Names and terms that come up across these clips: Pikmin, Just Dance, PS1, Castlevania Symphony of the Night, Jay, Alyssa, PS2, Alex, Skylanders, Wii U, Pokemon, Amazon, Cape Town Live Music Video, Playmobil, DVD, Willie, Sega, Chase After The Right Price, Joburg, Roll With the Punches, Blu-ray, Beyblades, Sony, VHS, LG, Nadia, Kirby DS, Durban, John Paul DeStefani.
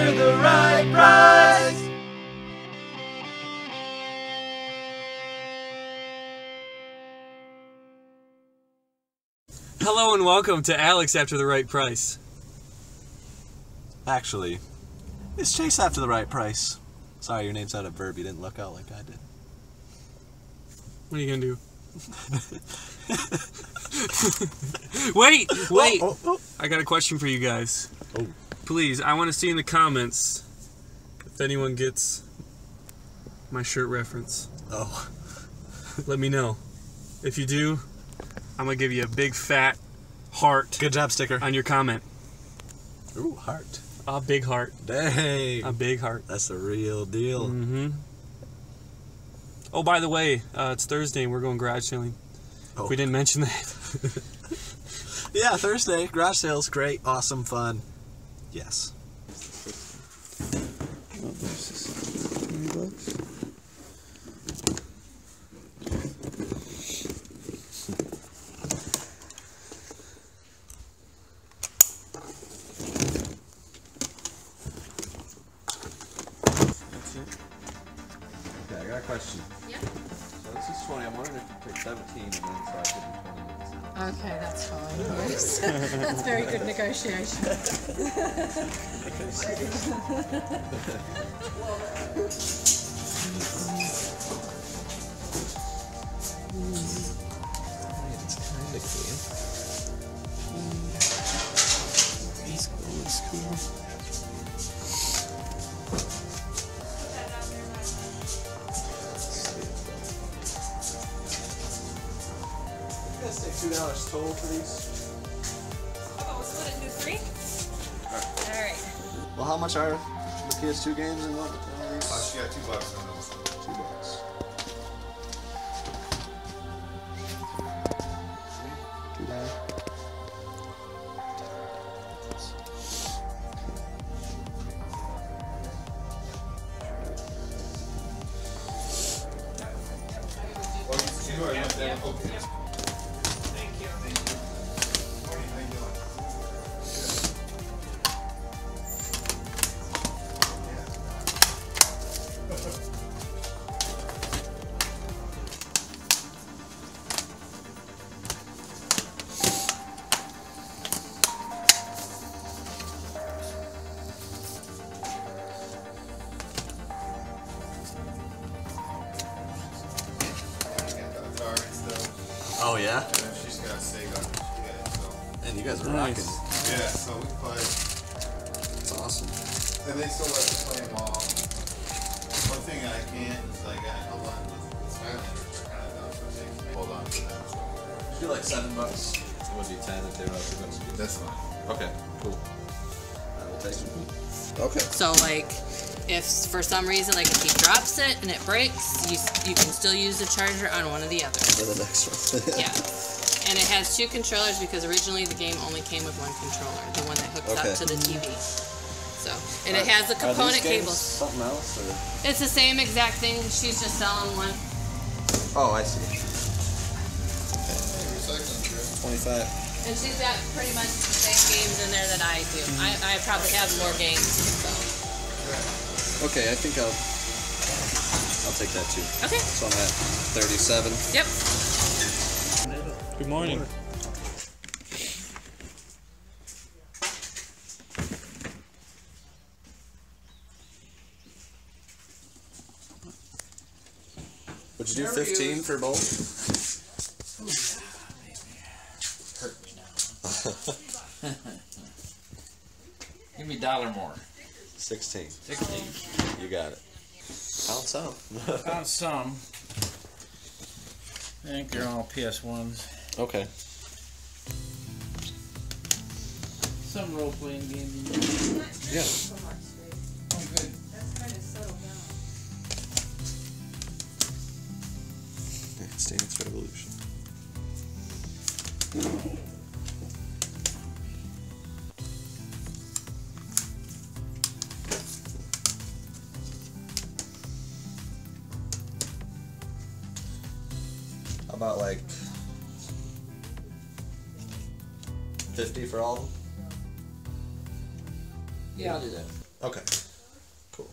After the Right Price. Hello and welcome to Alex After the Right Price. Actually, it's Chase After the Right Price. Sorry, your name's not a verb. You didn't look out like I did. What are you gonna do? Wait! Oh. I got a question for you guys. Oh. Please, I want to see in the comments if anyone gets my shirt reference. Oh. Let me know. If you do, I'm gonna give you a big fat heart. Good job, sticker. On your comment. Ooh, heart. A big heart. Dang. A big heart. That's the real deal. Mm-hmm. Oh, by the way, it's Thursday and we're going garage sailing. Oh. We didn't mention that. Yeah, Thursday, garage sales, great, awesome, fun. Yes. Oh, there's this $20. That's it. Okay, I got a question. Yeah. So this is 20. I'm wondering if you take 17 and then so I could be 20. Okay, that's fine. That's very good negotiation. It's cool. $2 total for these. Oh, we'll split it into three? Alright. Alright. Well, how much are the PS2 games and what? She got $2 on those. $2. Oh yeah? And then she's got a Sega. And you guys are nice. Rocking. Yeah, so we play. That's awesome. And they still let us play them all. One thing I can is like I hold on to Skylanders. I kind of know what they can hold on to them. It'd be like $7. It would be 10 if they were up to us. That's fine. Okay, cool. I will take some. Okay. So like, if for some reason, like if he drops it and it breaks, you can still use the charger on one of the others. For the next one. Yeah. And it has two controllers because originally the game only came with one controller, the one that hooks up to the TV. So, and it has the component cable. Something else? Or? It's the same exact thing. She's just selling one. Oh, I see. Okay. 25. And she's got pretty much the same games in there that I do. I probably have more games. So. Okay, I think I'll take that too. Okay. So I'm at 37. Yep. Good morning. Would you do 15 for both? Hurt me now. Give me $1 more. 16. 16. You got it. Found some. Found some. I think they're all PS1s. Okay. Some role-playing games. Yeah. Oh, good. That's trying to settle down. Dance Dance Revolution. About like 50 for all of them? Yeah, I'll do that. Okay. Cool.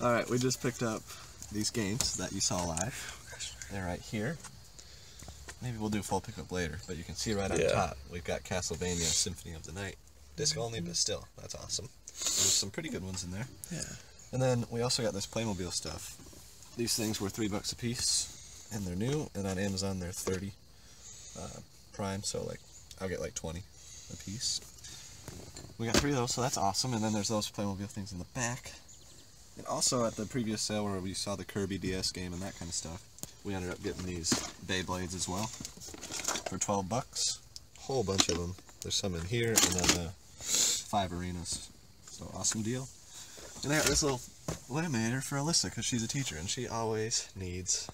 Alright, we just picked up these games that you saw live. Oh, gosh. They're right here. Maybe we'll do full pickup later, but you can see right on top, we've got Castlevania Symphony of the Night. Disc only, but still, that's awesome. There's some pretty good ones in there. Yeah. And then we also got this Playmobil stuff. These things were $3 a piece, and they're new, and on Amazon they're 30 prime, so like I'll get like 20 a piece. We got 3 of those, so that's awesome, and then there's those Playmobil things in the back. And also at the previous sale where we saw the Kirby DS game and that kind of stuff, we ended up getting these Beyblades as well for $12. Whole bunch of them. There's some in here, and then 5 arenas. So awesome deal. And I got this little laminator for Alyssa because she's a teacher and she always needs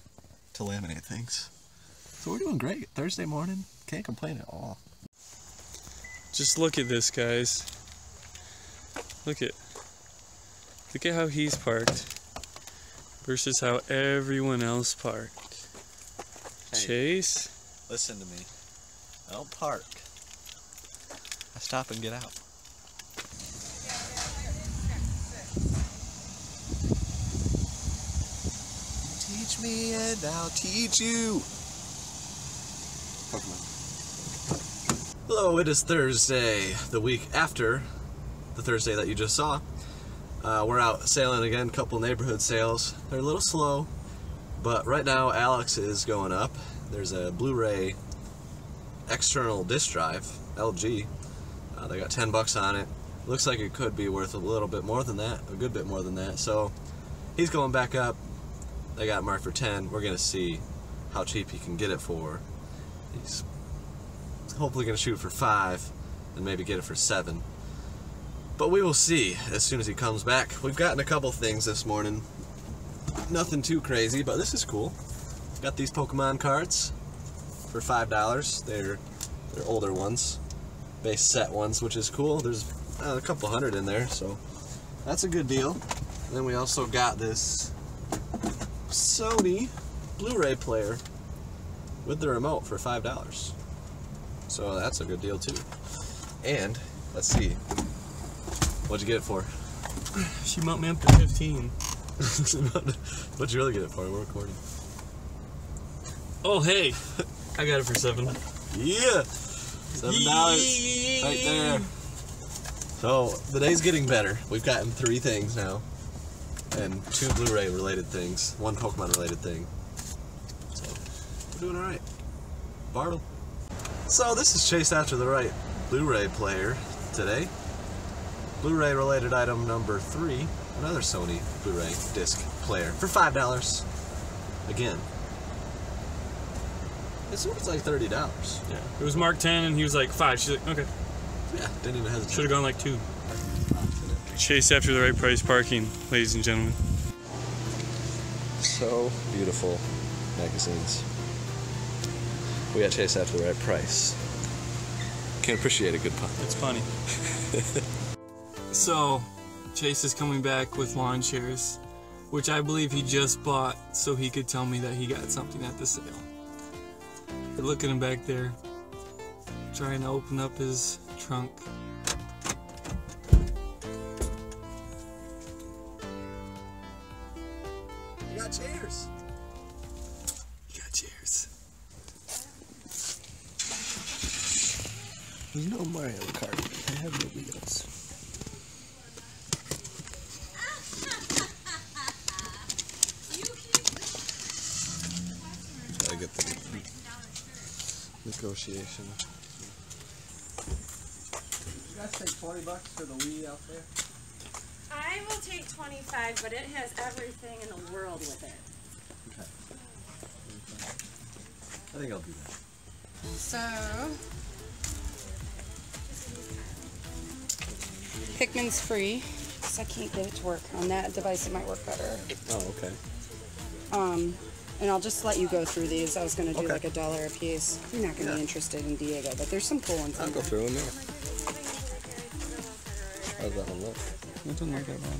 to laminate things. So we're doing great. Thursday morning, can't complain at all. Just look at this, guys. Look at how he's parked versus how everyone else parked. Hey, Chase, listen to me. I don't park. I stop and get out. Teach me and I'll teach you. Pokemon. Hello, it is Thursday, the week after the Thursday that you just saw. We're out sailing again, couple neighborhood sales. They're a little slow, but right now Alex is going up. There's a Blu-ray external disc drive, LG. They got $10 on it. Looks like it could be worth a little bit more than that, a good bit more than that. So he's going back up. They got it marked for 10. We're gonna see how cheap he can get it for. He's hopefully gonna shoot for 5 and maybe get it for 7. But we will see as soon as he comes back. We've gotten a couple things this morning. Nothing too crazy, but this is cool. Got these Pokemon cards for $5. They're older ones, base set ones, which is cool. There's a couple hundred in there, so that's a good deal. And then we also got this Sony Blu-ray player with the remote for $5. So that's a good deal too. And let's see, what'd you get it for? She bumped me up to 15. What'd you really get it for? We're recording. Oh hey, I got it for 7. Yeah, $7 right there. So the day's getting better. We've gotten 3 things now. And 2 Blu-ray related things, 1 Pokemon related thing. So, we're doing alright. Bartle. So, this is Chase After The Right Blu-ray player today. Blu-ray related item number 3, another Sony Blu-ray disc player for $5. Again. This one's like $30. Yeah. It was marked 10 and he was like 5. She's like, okay. Yeah, didn't even hesitate. Should have gone like 2. Chase After The Right Price parking, ladies and gentlemen. So beautiful magazines. We got Chase After The Right Price. Can appreciate a good pun. It's funny. So, Chase is coming back with lawn chairs, which I believe he just bought so he could tell me that he got something at the sale. But look at him back there, trying to open up his trunk. Chairs. You got chairs. There's no Mario Kart. I have no wheels. Gotta get the negotiation. You guys take $20 for the Wii out there? I will take 25, but it has everything in the world with it. Okay. I think I'll do that. So, Pikmin's free, because I can't get it to work on that device. It might work better. Oh, okay. And I'll just let you go through these. I was going to do like $1 a piece. You're not going to be interested in Diego, but there's some cool ones. I'll go through them now. How's that one look? It doesn't look that bad.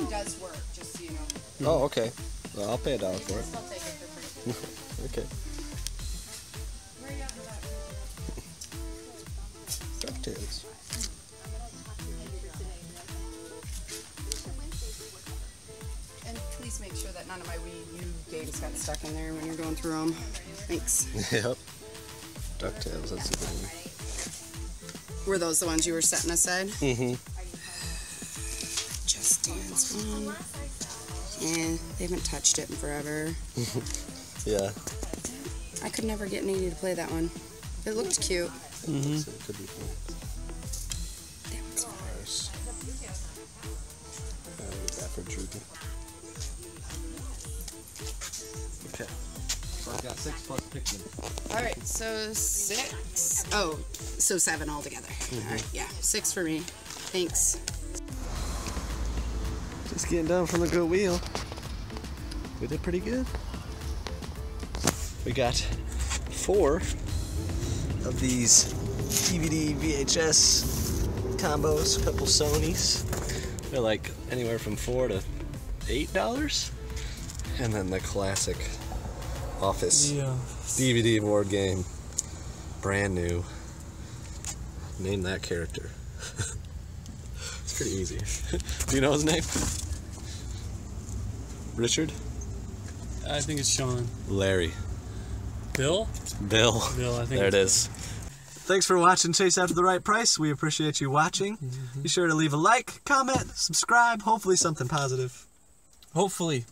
It does work, just so you know. Oh, okay. Well, I'll pay $1 for it. Okay. please make sure that none of my Wii U games got stuck in there when you're going through them. Thanks. Yep. Duck Tales, that's a good one. Were those the ones you were setting aside? Mm-hmm. Just Dance one. Yeah, they haven't touched it in forever. Yeah. I could never get Nadia to play that one. It looked cute. Mm-hmm. So it could be fun. That one's nice. What do we got for Droopy? Okay. So I've got 6 plus Pikmin. Alright, so 6. Oh, so 7 altogether. Mm-hmm. Alright, yeah. 6 for me. Thanks. Just getting down from the good wheel. We did pretty good. We got 4 of these DVD VHS combos, a couple Sonys. They're like anywhere from $4 to $8. And then the classic Office DVD board game, brand new. Name that character. It's pretty easy. Do you know his name? Richard? I think it's Sean. Larry. Bill? Bill. Bill, I think. There it is. Thanks for watching Chase After the Right Price. We appreciate you watching. Be sure to leave a like, comment, subscribe, hopefully something positive. Hopefully.